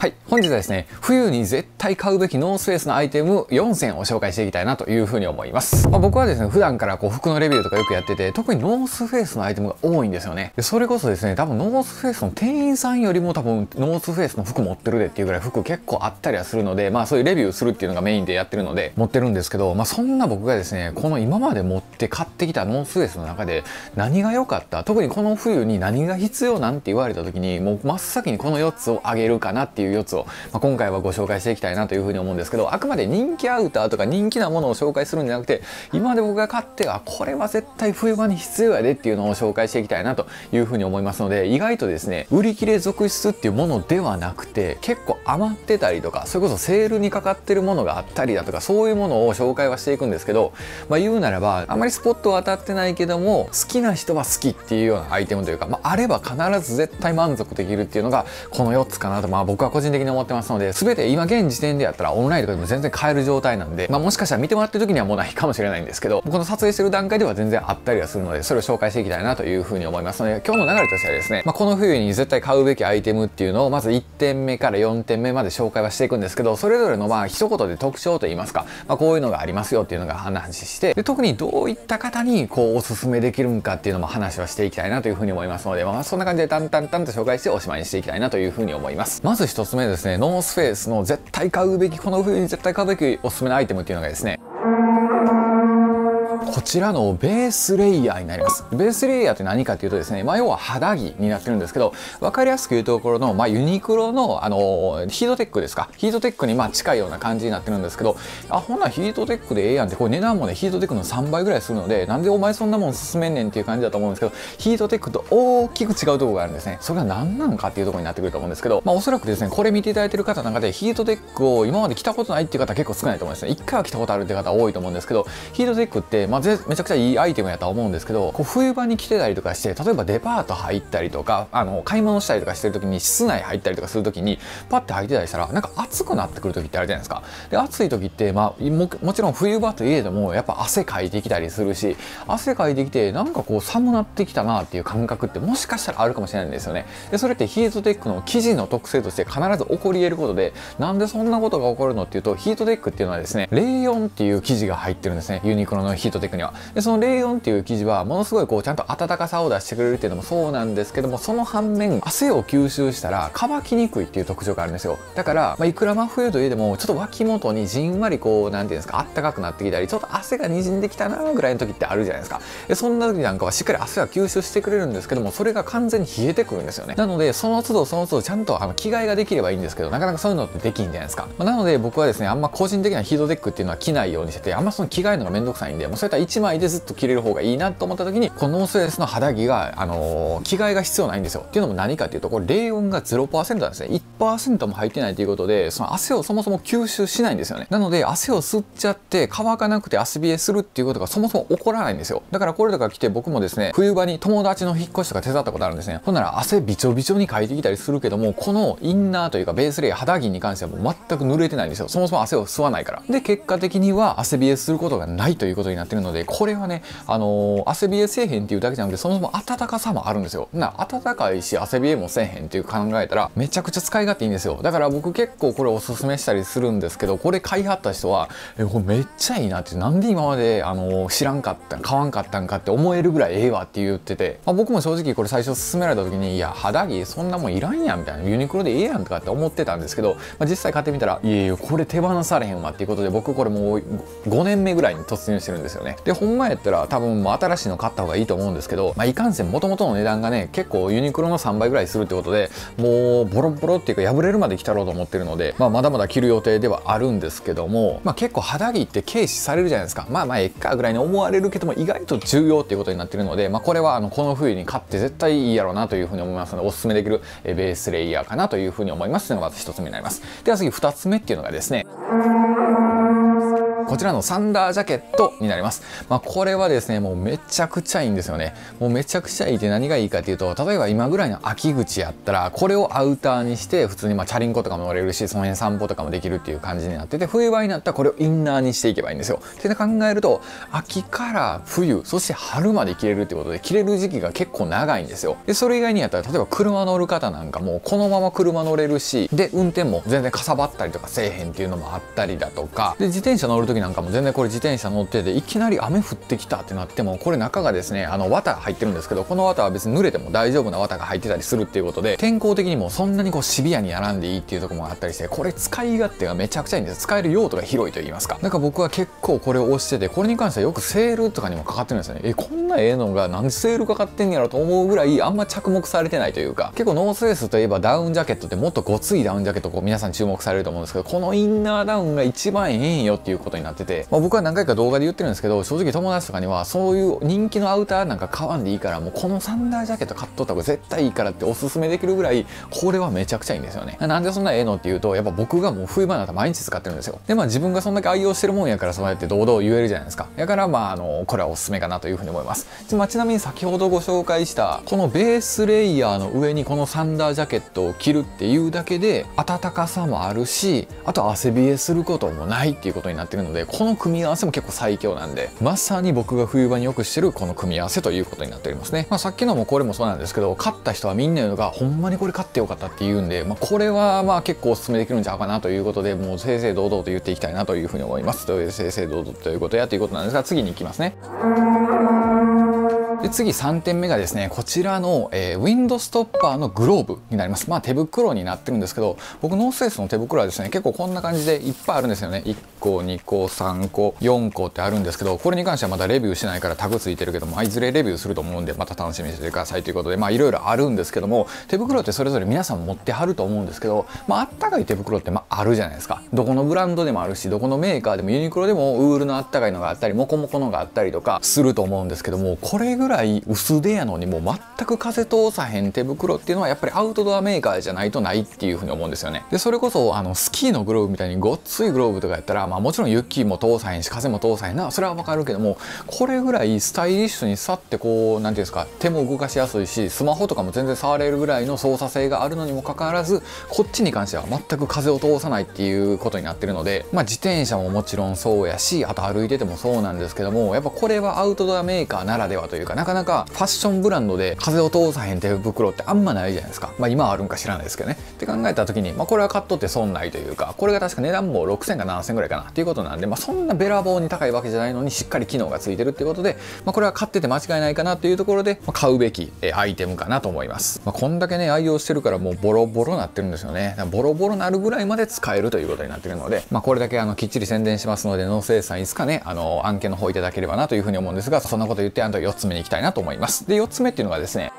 はい、本日はですね、冬に絶対買うべきノースフェイスのアイテム4選を紹介していきたいなというふうに思います。僕はですね、普段から服のレビューとかよくやってて、特にノースフェイスのアイテムが多いんですよね。でそれこそですね、多分ノースフェイスの店員さんよりも多分ノースフェイスの服持ってるでっていうぐらい服結構あったりはするので、まあそういうレビューするっていうのがメインでやってるので持ってるんですけど、まあそんな僕がですね、この今まで持って買ってきたノースフェイスの中で何が良かった、特にこの冬に何が必要なんて言われた時に、もう真っ先にこの4つをあげるかなっていう4つを、まあ、今回はご紹介していきたいなというふうに思うんですけど、あくまで人気アウターとか人気なものを紹介するんじゃなくて、今まで僕が買ってこれは絶対冬場に必要やでっていうのを紹介していきたいなというふうに思いますので、意外とですね売り切れ続出っていうものではなくて、結構余ってたりとか、それこそセールにかかってるものがあったりだとか、そういうものを紹介はしていくんですけど、まあ、言うならばあまりスポットは当たってないけども好きな人は好きっていうようなアイテムというか、まあ、あれば必ず絶対満足できるっていうのがこの4つかなと、まあ、僕は個人的に思ってますので、全て今現時点でやったらオンラインとかでも全然買える状態なんで、まあ、もしかしたら見てもらってる時にはもうないかもしれないんですけど、この撮影してる段階では全然あったりはするので、それを紹介していきたいなというふうに思いますので、今日の流れとしてはですね、まあ、この冬に絶対買うべきアイテムっていうのをまず1点目から4点目まで紹介はしていくんですけど、それぞれのまあ一言で特徴といいますか、まあ、こういうのがありますよっていうのが話して、で特にどういった方にこうおすすめできるんかっていうのも話はしていきたいなというふうに思いますので、まあ、そんな感じで淡々と紹介しておしまいにしていきたいなというふうに思います。まず1つ目ですね、ノースフェイスの絶対買うべき、この冬に絶対買うべきおすすめのアイテムっていうのがですね、こちらのベースレイヤーになります。ベースレイヤーって何かっていうとですね、まあ、要は肌着になってるんですけど、分かりやすく言うところの、まあ、ユニクロのヒートテックですか、ヒートテックにまあ近いような感じになってるんですけど、あ、ほんならヒートテックでええやんって、これ値段もねヒートテックの3倍ぐらいするので、なんでお前そんなもん勧めんねんっていう感じだと思うんですけど、ヒートテックと大きく違うところがあるんですね。それが何なのかっていうところになってくると思うんですけど、まあ、おそらくですねこれ見ていただいてる方の中でヒートテックを今まで着たことないっていう方結構少ないと思うんですね。1回は着たことあるって方多いと思うんですけど、ヒートテックってまあめちゃくちゃいいアイテムやとは思うんですけど、こう冬場に着てたりとかして、例えばデパート入ったりとか、買い物したりとかしてる時に、室内入ったりとかする時にパッて履いてたりしたら、なんか暑くなってくる時ってあるじゃないですか。で暑い時って、まあ、もちろん冬場といえどもやっぱ汗かいてきたりするし、汗かいてきてなんかこう寒なってきたなっていう感覚ってもしかしたらあるかもしれないんですよね。でそれってヒートテックの生地の特性として必ず起こり得ることで、なんでそんなことが起こるのっていうと、ヒートテックっていうのはですねレーヨンっていう生地が入ってるんですね、ユニクロのヒートテックには。でそのレイヨンっていう生地はものすごいこうちゃんと暖かさを出してくれるっていうのもそうなんですけども、その反面汗を吸収したら乾きにくいっていう特徴があるんですよ。だから、まあ、いくら真冬といえどもちょっと脇元にじんわりこうなんていうんですか、暖かくなってきたりちょっと汗がにじんできたなぐらいの時ってあるじゃないですか。でそんな時なんかはしっかり汗は吸収してくれるんですけども、それが完全に冷えてくるんですよね。なのでその都度その都度ちゃんと着替えができればいいんですけど、なかなかそういうのってできんじゃないですか。まあ、なので僕はですねあんま個人的なヒートテックっていうのは着ないようにしてて、あんまその着替えるのがめんどくさいんで、もうそういった1枚でずっと着れる方がいいなと思った時に、このノースフェイスの肌着が、着替えが必要ないんですよ。っていうのも何かっていうと、これ冷温が 0% なんですね。1% も入ってないということで、その汗をそもそも吸収しないんですよね。なので汗を吸っちゃって乾かなくて汗冷えするっていうことがそもそも起こらないんですよ。だからこれとか着て、僕もですね冬場に友達の引っ越しとか手伝ったことあるんですね。ほんなら汗びちょびちょにかいてきたりするけども、このインナーというかベースレイヤー、肌着に関してはもう全く濡れてないんですよ。そもそも汗を吸わないから。で結果的には汗冷えすることがないということになってるので、これはね、汗冷えせえへんっていうだけじゃなくて、そもそも暖かさもあるんですよ。暖かいし汗冷えもせえへんっていう考えたらめちゃくちゃ使い勝手いいんですよ。だから僕結構これおすすめしたりするんですけど、これ買いはった人はこれめっちゃいいなって、なんで今まで知らんかった買わんかったんかって思えるぐらいええわって言ってて、まあ、僕も正直これ最初勧められた時に、いや肌着そんなもんいらんやんみたいな、ユニクロでええやんとかって思ってたんですけど、まあ、実際買ってみたら、いやいやこれ手放されへんわっていうことで、僕これもう5年目ぐらいに突入してるんですよね。でほんまやったら多分もう新しいの買った方がいいと思うんですけど、まあ、いかんせん元々の値段がね結構ユニクロの3倍ぐらいするってことで、もうボロボロっていうか破れるまで来たろうと思ってるので、まあ、まだまだ着る予定ではあるんですけども、まあ、結構肌着って軽視されるじゃないですか。まあまあえっかぐらいに思われるけども、意外と重要っていうことになってるので、まあ、これはこの冬に買って絶対いいやろうなというふうに思いますので、おすすめできるベースレイヤーかなというふうに思いますのがまず1つ目になります。では次2つ目っていうのがですね、こちらのサンダージャケットになります。まあ、これはですね、もうめちゃくちゃいいんですよね。もうめちゃくちゃいいって何がいいかっていうと、例えば今ぐらいの秋口やったら、これをアウターにして、普通にまあチャリンコとかも乗れるし、その辺散歩とかもできるっていう感じになってて、冬場になったらこれをインナーにしていけばいいんですよ。って考えると、秋から冬、そして春まで着れるってことで、着れる時期が結構長いんですよ。で、それ以外にやったら、例えば車乗る方なんかも、このまま車乗れるし、で、運転も全然かさばったりとかせえへんっていうのもあったりだとか、で、自転車乗る時なんかも全然これ自転車乗ってて、いきなり雨降ってきたってなっても、これ中がですね、綿入ってるんですけど、この綿は別に濡れても大丈夫な綿が入ってたりするっていうことで、天候的にもそんなにこうシビアにやらんでいいっていうところもあったりして、これ使い勝手がめちゃくちゃいいんです。使える用途が広いと言いますか。なんか僕は結構これを推してて、これに関してはよくセールとかにもかかってるんですよね。こんなええのがなんでセールかかってんやろと思うぐらい、あんま着目されてないというか、結構ノースフェイスといえばダウンジャケットってもっとごついダウンジャケットこう皆さん注目されると思うんですけど、このインナーダウンが一番ええんよっていうことになってて、まあ、僕は何回か動画で言ってるんですけど、正直友達とかにはそういう人気のアウターなんか買わんでいいから、もうこのサンダージャケット買っとった方が絶対いいからっておすすめできるぐらい、これはめちゃくちゃいいんですよね。なんでそんなええのっていうと、やっぱ僕がもう冬場になったら毎日使ってるんですよ。で、まあ自分がそんだけ愛用してるもんやから、そうやって堂々言えるじゃないですか。だからまあこれはおすすめかなというふうに思います。まあ、ちなみに先ほどご紹介したこのベースレイヤーの上にこのサンダージャケットを着るっていうだけで、暖かさもあるし、あと汗冷えすることもないっていうことになってるので、この組み合わせも結構最強なんで、まさに僕が冬場によくしてるこの組み合わせということになっておりますね。まあ、さっきのもこれもそうなんですけど、買った人はみんな言うのがほんまにこれ買ってよかったって言うんで、まあ、これはまあ結構おすすめできるんちゃうかなということで、もう正々堂々と言っていきたいなというふうに思います。という正々堂々ということやということなんですが、次に行きますね。で、次3点目がですね、こちらの、ウィンドストッパーのグローブになります。まあ手袋になってるんですけど、僕ノースフェイスの手袋はですね、結構こんな感じでいっぱいあるんですよね。1個、2個、3個、4個ってあるんですけど、これに関してはまだレビューしてないからタグついてるけども、いずれレビューすると思うんで、また楽しみにしてくださいということで、まあいろいろあるんですけども、手袋ってそれぞれ皆さん持ってはると思うんですけど、まああったかい手袋ってまああるじゃないですか。どこのブランドでもあるし、どこのメーカーでもユニクロでもウールのあったかいのがあったり、モコモコのがあったりとかすると思うんですけども、これぐらい薄手やのにもう全く風通さへん手袋っていうのはやっぱりアウトドアメーカーじゃないとないっていうふうに思うんですよね。でそれこそスキーのグローブみたいにごっついグローブとかやったら、まあもちろん雪も通さへんし風も通さへんな、それはわかるけども、これぐらいスタイリッシュにさってこう何ていうんですか、手も動かしやすいし、スマホとかも全然触れるぐらいの操作性があるのにもかかわらず、こっちに関しては全く風を通さないっていうことになってるので、まあ自転車ももちろんそうやし、あと歩いててもそうなんですけども、やっぱこれはアウトドアメーカーならではというか、なかなかファッションブランドで風を通さへん手袋ってあんまないじゃないですか。まあ今はあるんか知らないですけどね。って考えた時に、まあこれは買っとって損ないというか、これが確か値段も6000か7000ぐらいかなっていうことなんで、まあそんなべらぼうに高いわけじゃないのにしっかり機能がついてるっていうことで、まあこれは買ってて間違いないかなというところで、まあ、買うべきアイテムかなと思います。まあこんだけね愛用してるからもうボロボロなってるんですよね。ボロボロなるぐらいまで使えるということになってるので、まあこれだけきっちり宣伝しますので、ノースフェイスさんいつかね、案件の方いただければなというふうに思うんですが、そんなこと言って4つ目に行きたいなと思います。で、4つ目っていうのがですね、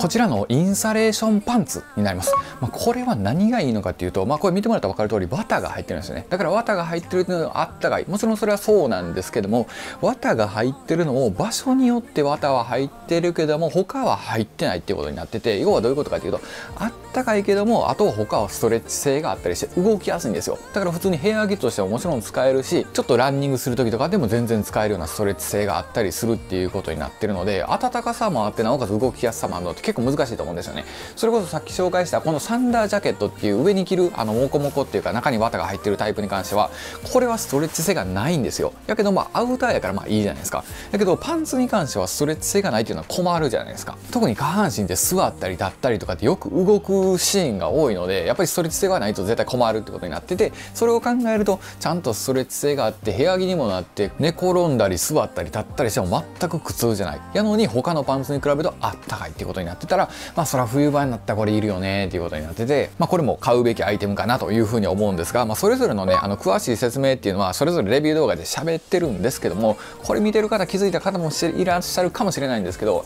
こちらのインサレーションパンツになります。まあ、これは何がいいのかっていうと、まあ、これ見てもらったら分かる通り、綿が入ってるんですよね。だから綿が入ってるっていうのはあったかい。もちろんそれはそうなんですけども、綿が入ってるのを場所によって綿は入ってるけども、他は入ってないっていうことになってて、要はどういうことかっていうと、あったかいけども、あとは他はストレッチ性があったりして動きやすいんですよ。だから普通にヘアギフトとしてももちろん使えるし、ちょっとランニングする時とかでも全然使えるようなストレッチ性があったりするっていうことになってるので、暖かさもあって、なおかつ動きやすさもあるので、結構難しいと思うんですよね。それこそさっき紹介したこのサンダージャケットっていう上に着るモコモコっていうか中に綿が入ってるタイプに関しては、これはストレッチ性がないんですよ。やけどまあアウターやからまあいいじゃないですか。だけどパンツに関してはストレッチ性がないっていうのは困るじゃないですか。特に下半身で座ったり立ったりとかってよく動くシーンが多いので、やっぱりストレッチ性がないと絶対困るってことになってて、それを考えるとちゃんとストレッチ性があって部屋着にもなって寝転んだり座ったり立ったりしても全く苦痛じゃない。やのに他のパンツに比べるとあったかいっていうことになってたら、まあそら冬場になったらこれいるよねっていうことになってて、まあこれも買うべきアイテムかなというふうに思うんですが、まあそれぞれのね詳しい説明っていうのはそれぞれレビュー動画で喋ってるんですけども、これ見てる方気づいた方もいらっしゃるかもしれないんですけど、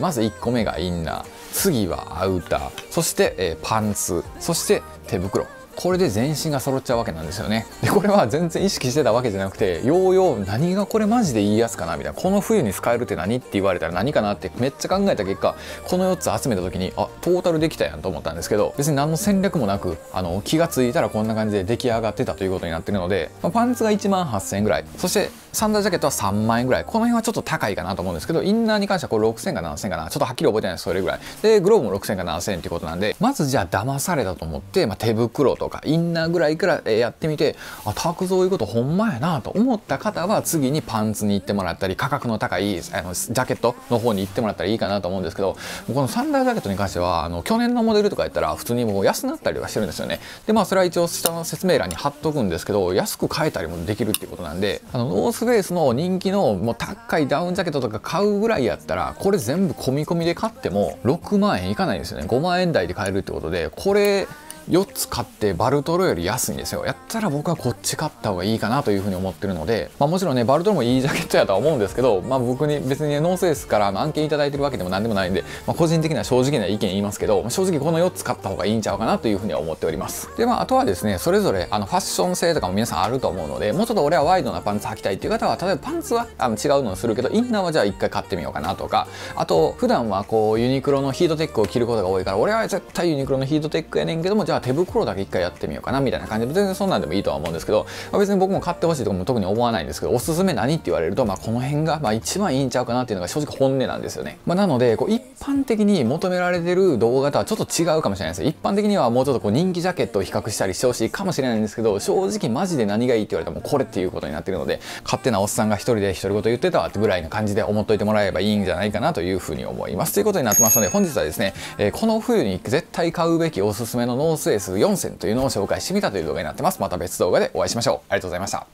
まず1個目がインナー、次はアウター、そして、パンツ、そして手袋。これで全身が揃っちゃうわけなんですよね。でこれは全然意識してたわけじゃなくて、ようよう何がこれマジでいいやつかなみたいな、この冬に使えるって何って言われたら何かなってめっちゃ考えた結果、この4つ集めた時にあトータルできたやんと思ったんですけど、別に何の戦略もなく気がついたらこんな感じで出来上がってたということになってるので、まあ、パンツが18000円ぐらい、そしてサンダルジャケットは3万円ぐらい、この辺はちょっと高いかなと思うんですけど、インナーに関してはこれ6000円か7000円かな、ちょっとはっきり覚えてないです、それぐらいでグローブも6000円か7000円っていうことなんで、まずじゃあ騙されたと思って、まあ、手袋とインナーぐらいからやってみて、あ拓造いうことほんまやなと思った方は次にパンツに行ってもらったり、価格の高いジャケットの方に行ってもらったらいいかなと思うんですけど、このサンダージャケットに関しては去年のモデルとかやったら普通にもう安くなったりはしてるんですよね。でまあそれは一応下の説明欄に貼っとくんですけど、安く買えたりもできるっていうことなんで、ノースフェイスの人気のもう高いダウンジャケットとか買うぐらいやったら、これ全部込み込みで買っても6万円いかないんですよね。5万円台で買えるってことで、これ4つ買ってバルトロより安いんですよ。やったら僕はこっち買った方がいいかなというふうに思ってるので、まあ、もちろんねバルトロもいいジャケットやとは思うんですけど、まあ、僕に別に、ね、ノースフェイスから案件いただいてるわけでも何でもないんで、まあ、個人的な正直な意見言いますけど、正直この4つ買った方がいいんちゃうかなというふうには思っております。でまああとはですね、それぞれファッション性とかも皆さんあると思うので、もうちょっと俺はワイドなパンツ履きたいっていう方は、例えばパンツは違うのをするけどインナーはじゃあ1回買ってみようかなとか、あと普段はこうユニクロのヒートテックを着ることが多いから、俺は絶対ユニクロのヒートテックやねんけども、じゃあ手袋だけ一回やってみようかなみたいな感じで、全然そんなんでもいいとは思うんですけど、まあ、別に僕も買ってほしいとかも特に思わないんですけど、おすすめ何って言われると、まあ、この辺がまあ一番いいんちゃうかなっていうのが正直本音なんですよね。まあ、なのでこう一般的に求められてる動画とはちょっと違うかもしれないです。一般的にはもうちょっとこう人気ジャケットを比較したりしてほしいかもしれないんですけど、正直マジで何がいいって言われたらもうこれっていうことになってるので、勝手なおっさんが一人で一人ごと言ってたわってぐらいの感じで思っといてもらえればいいんじゃないかなというふうに思います。ということになってますので、本日はですね、この冬に絶対買うべきおすすめのノースフェイス4選というのを紹介してみたという動画になってます。また別動画でお会いしましょう。ありがとうございました。